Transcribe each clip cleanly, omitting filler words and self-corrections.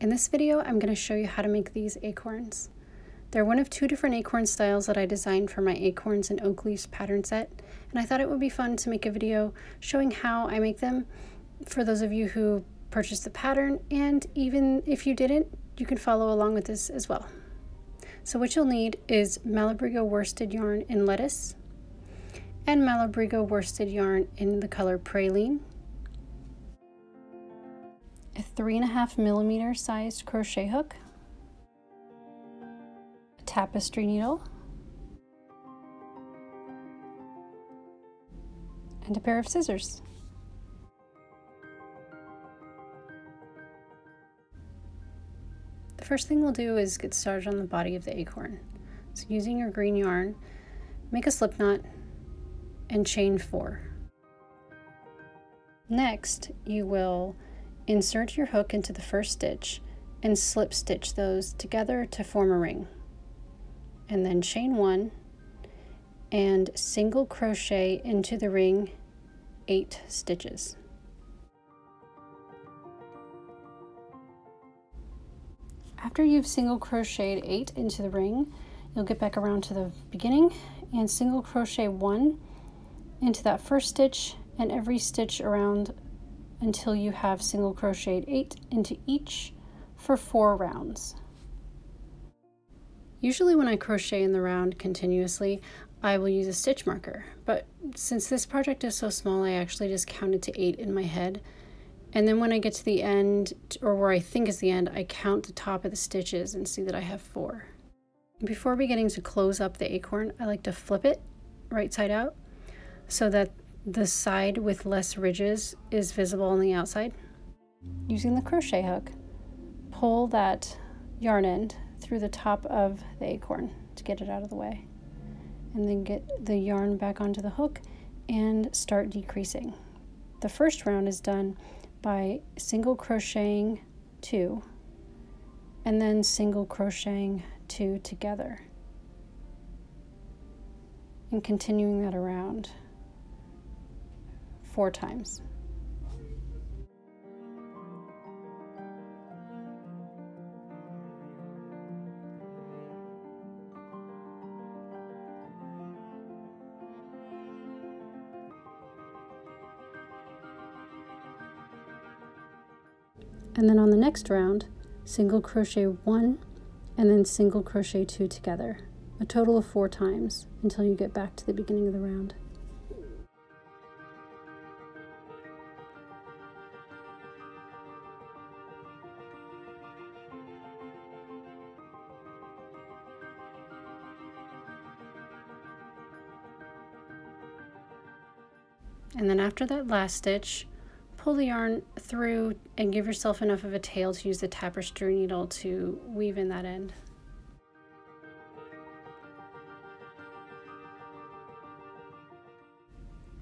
In this video, I'm going to show you how to make these acorns. They're one of two different acorn styles that I designed for my Acorns and Oak Leaves pattern set, and I thought it would be fun to make a video showing how I make them for those of you who purchased the pattern, and even if you didn't, you can follow along with this as well. So what you'll need is Malabrigo worsted yarn in Lettuce, and Malabrigo worsted yarn in the color Praline, a 3.5 millimeter sized crochet hook, a tapestry needle, and a pair of scissors. The first thing we'll do is get started on the body of the acorn. So using your green yarn, make a slip knot and chain 4. Next, you will insert your hook into the first stitch and slip stitch those together to form a ring, and then chain 1 and single crochet into the ring 8 stitches. After you've single crocheted 8 into the ring, you'll get back around to the beginning and single crochet 1 into that first stitch and every stitch around until you have single crocheted 8 into each for 4 rounds. Usually when I crochet in the round continuously, I will use a stitch marker, but since this project is so small, I actually just counted to 8 in my head. And then when I get to the end, or where I think is the end, I count the top of the stitches and see that I have 4. Before beginning to close up the acorn, I like to flip it right side out so that the side with less ridges is visible on the outside. Using the crochet hook, pull that yarn end through the top of the acorn to get it out of the way, and then get the yarn back onto the hook and start decreasing. The first round is done by single crocheting 2 and then single crocheting 2 together and continuing that around 4 times. And then on the next round, single crochet 1 and then single crochet 2 together, a total of 4 times until you get back to the beginning of the round. And then after that last stitch, pull the yarn through and give yourself enough of a tail to use the tapestry needle to weave in that end.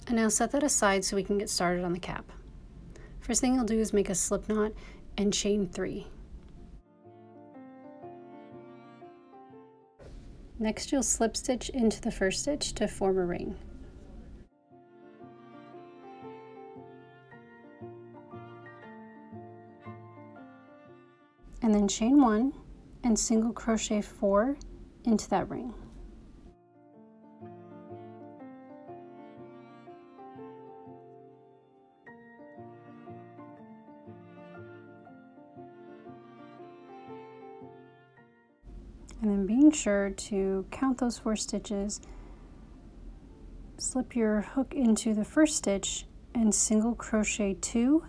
And now set that aside so we can get started on the cap. First thing you'll do is make a slip knot and chain 3. Next, you'll slip stitch into the first stitch to form a ring. And then chain 1 and single crochet 4 into that ring. And then being sure to count those 4 stitches, slip your hook into the first stitch and single crochet 2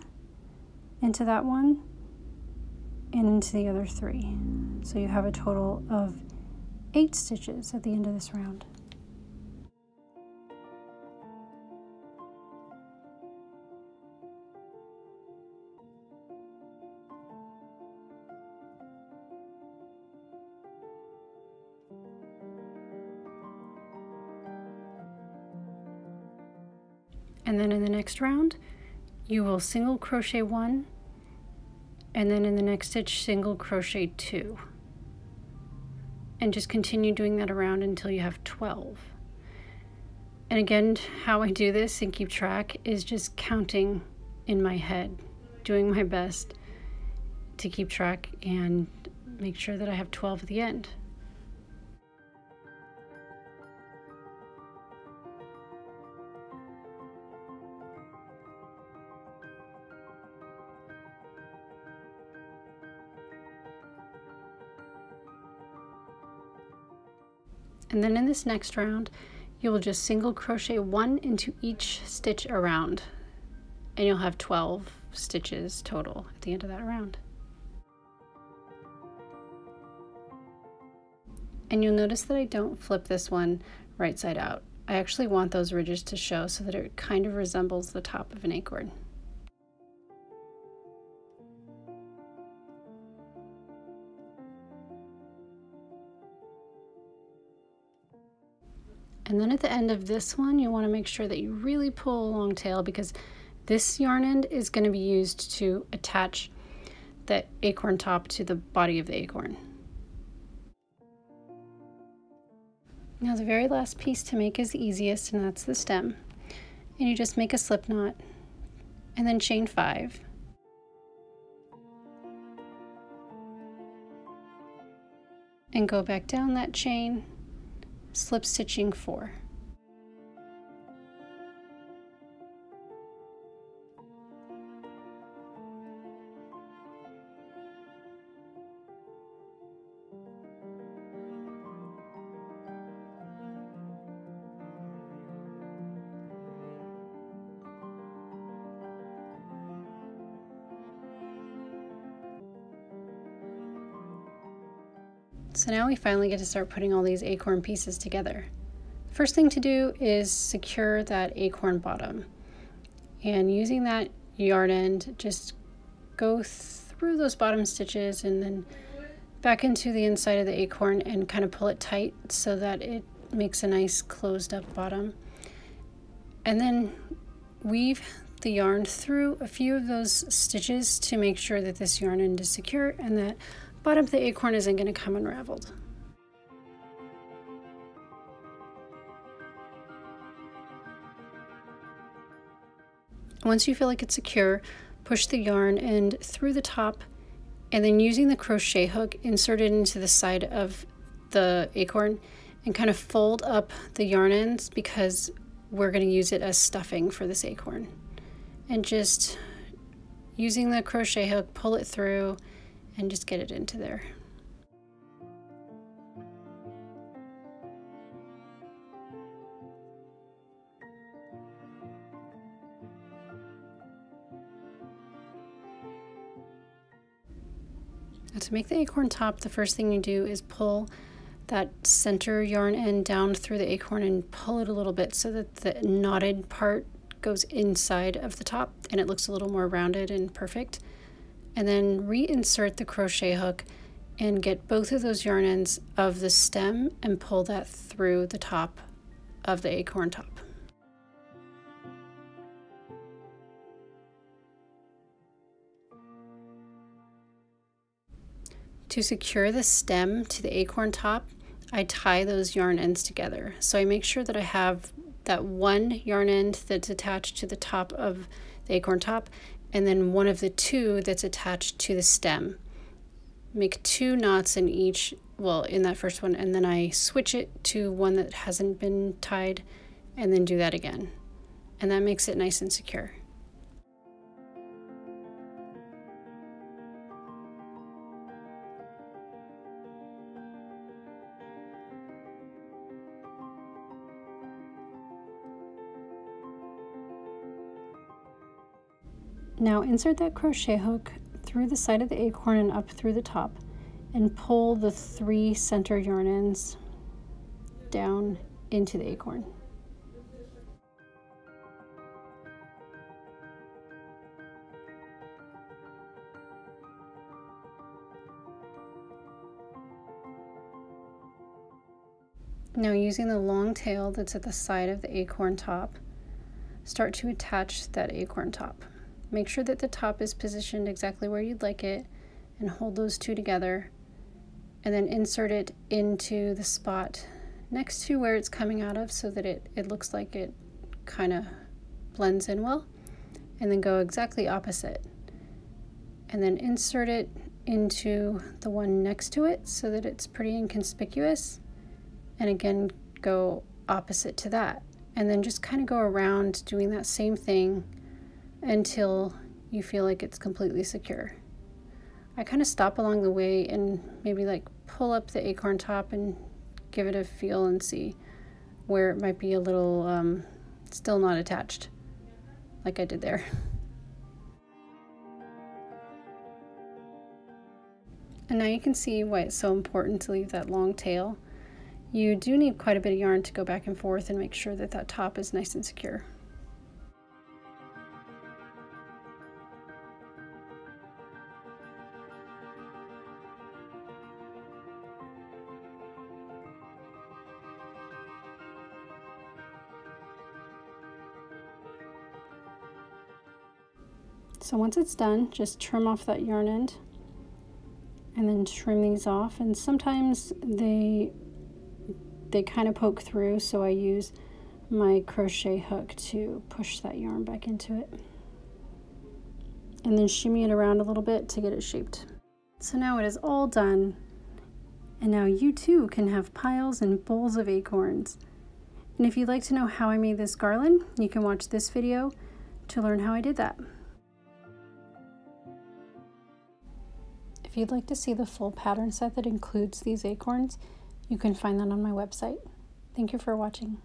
into that one and into the other 3. So you have a total of 8 stitches at the end of this round. And then in the next round, you will single crochet 1 and then in the next stitch single crochet 2, and just continue doing that around until you have 12. And again, how I do this and keep track is just counting in my head, doing my best to keep track and make sure that I have 12 at the end. And then in this next round, you will just single crochet one into each stitch around, and you'll have 12 stitches total at the end of that round. And you'll notice that I don't flip this one right side out. I actually want those ridges to show so that it kind of resembles the top of an acorn. And then at the end of this one, you want to make sure that you really pull a long tail, because this yarn end is going to be used to attach that acorn top to the body of the acorn. Now the very last piece to make is the easiest, and that's the stem. And you just make a slip knot and then chain 5. And go back down that chain, slip stitching 4. So now we finally get to start putting all these acorn pieces together. First thing to do is secure that acorn bottom. And using that yarn end, just go through those bottom stitches and then back into the inside of the acorn and kind of pull it tight so that it makes a nice closed up bottom. And then weave the yarn through a few of those stitches to make sure that this yarn end is secure and that bottom of the acorn isn't going to come unraveled. Once you feel like it's secure, push the yarn end through the top, and then using the crochet hook, insert it into the side of the acorn and kind of fold up the yarn ends, because we're going to use it as stuffing for this acorn. And just using the crochet hook, pull it through and just get it into there. Now to make the acorn top, the first thing you do is pull that center yarn end down through the acorn and pull it a little bit so that the knotted part goes inside of the top and it looks a little more rounded and perfect. And then reinsert the crochet hook and get both of those yarn ends of the stem and pull that through the top of the acorn top. To secure the stem to the acorn top, I tie those yarn ends together. So I make sure that I have that one yarn end that's attached to the top of the acorn top, and then one of the two that's attached to the stem. Make 2 knots in each, well, in that first one, and then I switch it to one that hasn't been tied, and then do that again. And that makes it nice and secure. Now insert that crochet hook through the side of the acorn and up through the top, and pull the 3 center yarn ends down into the acorn. Now using the long tail that's at the side of the acorn top, start to attach that acorn top. Make sure that the top is positioned exactly where you'd like it and hold those 2 together, and then insert it into the spot next to where it's coming out of so that it looks like it kind of blends in well, and then go exactly opposite, and then insert it into the one next to it so that it's pretty and conspicuous, and again go opposite to that, and then just kind of go around doing that same thing until you feel like it's completely secure. I kind of stop along the way and maybe like pull up the acorn top and give it a feel and see where it might be a little still not attached, like I did there. And now you can see why it's so important to leave that long tail. You do need quite a bit of yarn to go back and forth and make sure that that top is nice and secure. So once it's done, just trim off that yarn end and then trim these off. And sometimes they kind of poke through, so I use my crochet hook to push that yarn back into it. And then shimmy it around a little bit to get it shaped. So now it is all done. And now you too can have piles and bowls of acorns. And if you'd like to know how I made this garland, you can watch this video to learn how I did that. If you'd like to see the full pattern set that includes these acorns, you can find that on my website. Thank you for watching.